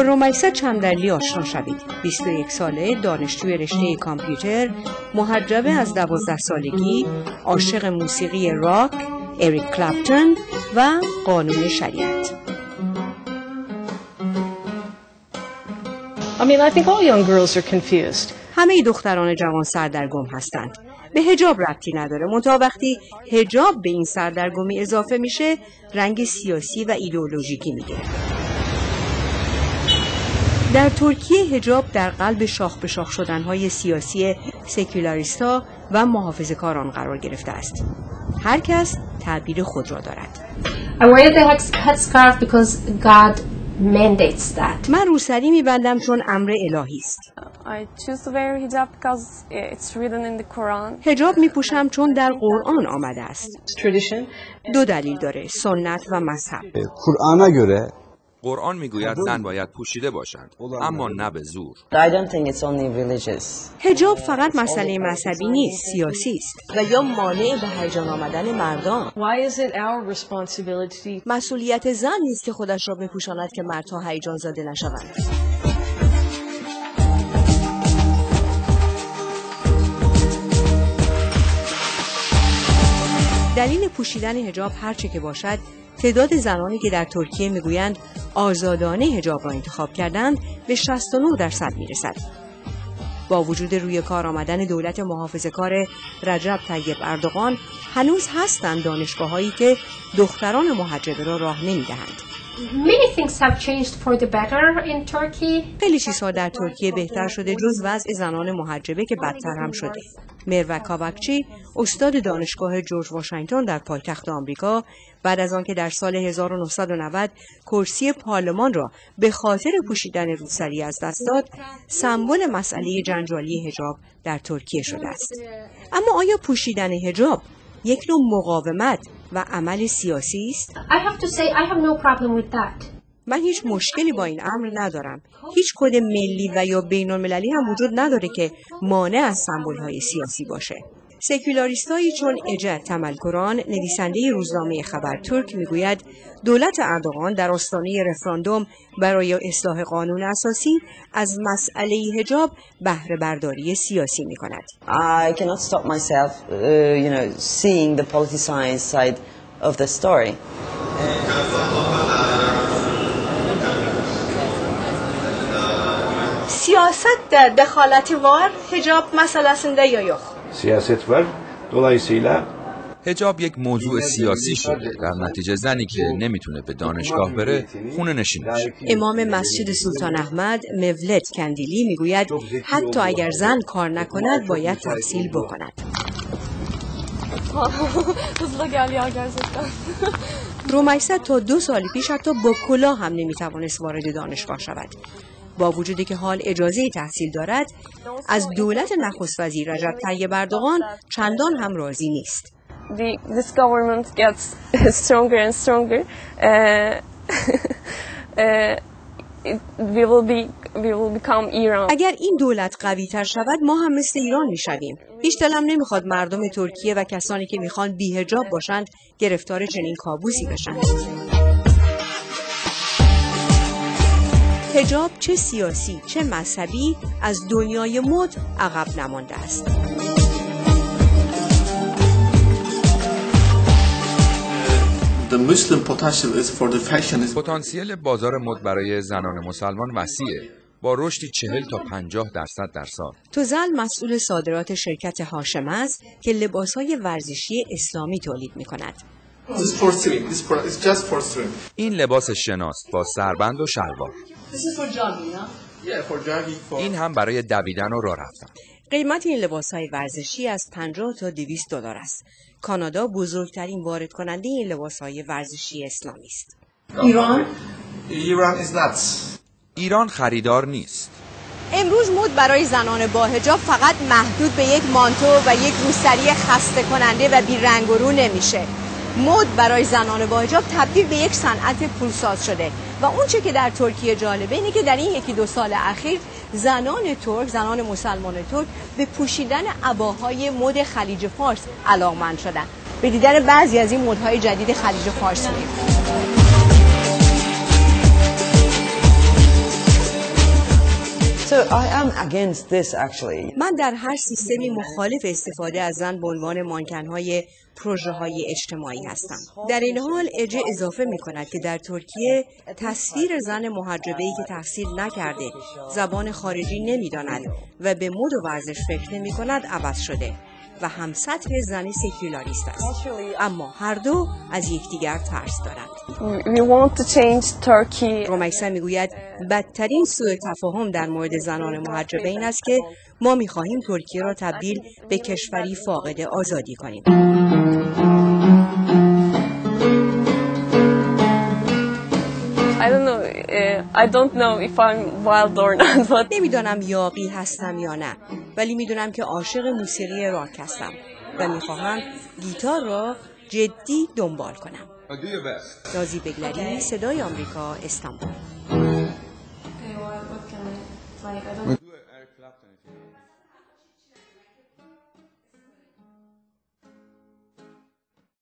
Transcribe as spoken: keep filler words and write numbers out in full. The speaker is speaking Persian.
با رومیسا چندلی آشنا شوید. بیست و یک ساله، دانشجوی رشته کامپیوتر، محجبه از دوازده سالگی، عاشق موسیقی راک، اریک کلپتون و قانون شریعت. I mean, I think all young girls are confused. همه دختران جوان سردرگم هستند. به حجاب ربطی نداره. منتها وقتی حجاب به این سردرگمی اضافه میشه، رنگ سیاسی و ایدئولوژیکی میگیره. در ترکیه حجاب در قلب شاخ به شاخ شدنهای سیاسی سکولاریستا و محافظه‌کاران قرار گرفته است. هر کس تعبیر خود را دارد. I wear the headscarf because God mandates that. من روسری میبندم چون امر الهی است. I choose to wear hijab because it's written in the Quran. حجاب میپوشم چون در قرآن آمده است. Tradition. دو دلیل داره: سنت و مذهب. قرآنا göre قرآن میگوید زن باید پوشیده باشند، اما نه به زور. حجاب فقط مسئله مذهبی نیست، سیاسی است و یا مانع به هیجان آمدن مردان. مسئولیت زن نیست که خودش را بپوشاند که مردها هیجان زده نشوند. دلیل پوشیدن حجاب هرچه که باشد، تعداد زنانی که در ترکیه میگویند آزادانه حجاب را انتخاب کردند به شصت و نه درصد میرسد. با وجود روی کار آمدن دولت محافظه‌کار رجب طیب اردوغان، هنوز هستند دانشگاه‌هایی که دختران محجبه را راه نمیدهند. خیلی چیزها در ترکیه بهتر شده، جز وضع زنان محجبه که بدتر هم شده. مروه کاوکچی، استاد دانشگاه جورج واشنگتن در پایتخت آمریکا، بعد از آنکه در سال هزار و نهصد و نود کرسی پارلمان را به خاطر پوشیدن روسری از دست داد، سمبل مسئله جنجالی حجاب در ترکیه شده است. اما آیا پوشیدن حجاب یک نوع مقاومت و عمل سیاسی است؟ من هیچ مشکلی با این امر ندارم. هیچ کد ملی و یا بین‌المللی هم وجود نداره که مانع از سمبول‌های سیاسی باشه. سکولاریستایی چون اجا تملکران، نویسنده روزنامه خبرترک، میگوید دولت اردوغان در آستانه رفراندوم برای اصلاح قانون اساسی از مسئله حجاب بهره برداری سیاسی میکند. I cannot stop myself, uh, you know, seeing the political side of the story. سیاست دخالتی وار، حجاب مسئله‌سنده یا یخ. سیاست وار، dolayısıyla حجاب یک موضوع سیاسی شده. در نتیجه زنی که نمیتونه به دانشگاه بره، خونه نشین میشه. امام مسجد سلطان احمد، مولود کندیلی، میگوید حتی اگر زن کار نکند، باید تحصیل بکند. رومیسا تا دو سال پیش حتی با کلاه هم نمیتوانست وارد دانشگاه شود. با وجودی که حال اجازه تحصیل دارد، از دولت نخست وزیر رجب طیب اردوغان چندان هم راضی نیست. This government gets stronger and stronger. We will be, we will become Iran. اگر این دولت قوی‌تر شود، ما هم مثل ایران می‌شویم. هیچ دلم نمی‌خواد مردم ترکیه و کسانی که می‌خوان بی‌حجاب باشند گرفتار چنین کابوسی بشند. حجاب چه سیاسی چه مذهبی از دنیای مد عقب نمانده است. پتانسیل بازار مد برای زنان مسلمان وسیعه، با رشدی چهل تا پنجاه درصد در سال. توزل مسئول صادرات شرکت هاشم است که لباس‌های ورزشی اسلامی تولید می‌کند. این لباس شناست با سربند و شلوار. این هم برای دویدن و راه رفتن. قیمت این لباس‌های ورزشی از پنجاه تا دویست دلار است. کانادا بزرگترین وارد کننده این لباس‌های ورزشی اسلامی است. ایران ایران خریدار نیست. امروز مد برای زنان با حجاب فقط محدود به یک مانتو و یک روسری خسته کننده و بی‌رنگ و رو نمیشه. مد برای زنان با حجاب تبدیل به یک صنعت پولساز شده و اونچه که در ترکیه جالبه اینه که در این یکی دو سال اخیر زنان ترک، زنان مسلمان ترک به پوشیدن عباهای مد خلیج فارس علاقمند شدن. به دیدن بعضی از این مدهای جدید خلیج فارس می‌ریم. I am against this actually. من در هر سیستمی مخالف استفاده از زن به عنوان مانکن‌های پروژه‌های اجتماعی هستم. در این حال اجه اضافه می‌کند که در ترکیه تصویر زن محجبه‌ای که تحصیل نکرده، زبان خارجی نمی‌داند و به مد و ورزش فکر نمی‌کند عوض شده و همسطح زنی سکولاریست است. اما هر دو از یکدیگر ترس دارند. رومیسا میگوید بدترین سوء تفاهم در مورد زنان محجبه این است که ما میخواهیم ترکیه را تبدیل به کشوری فاقد آزادی کنیم. نمیدانم یاغی هستم یا نه، ولی میدونم که عاشق موسیقی راک هستم و میخواهم گیتار را جدی دنبال کنم. نازی بگلری، صدای آمریکا، استانبول.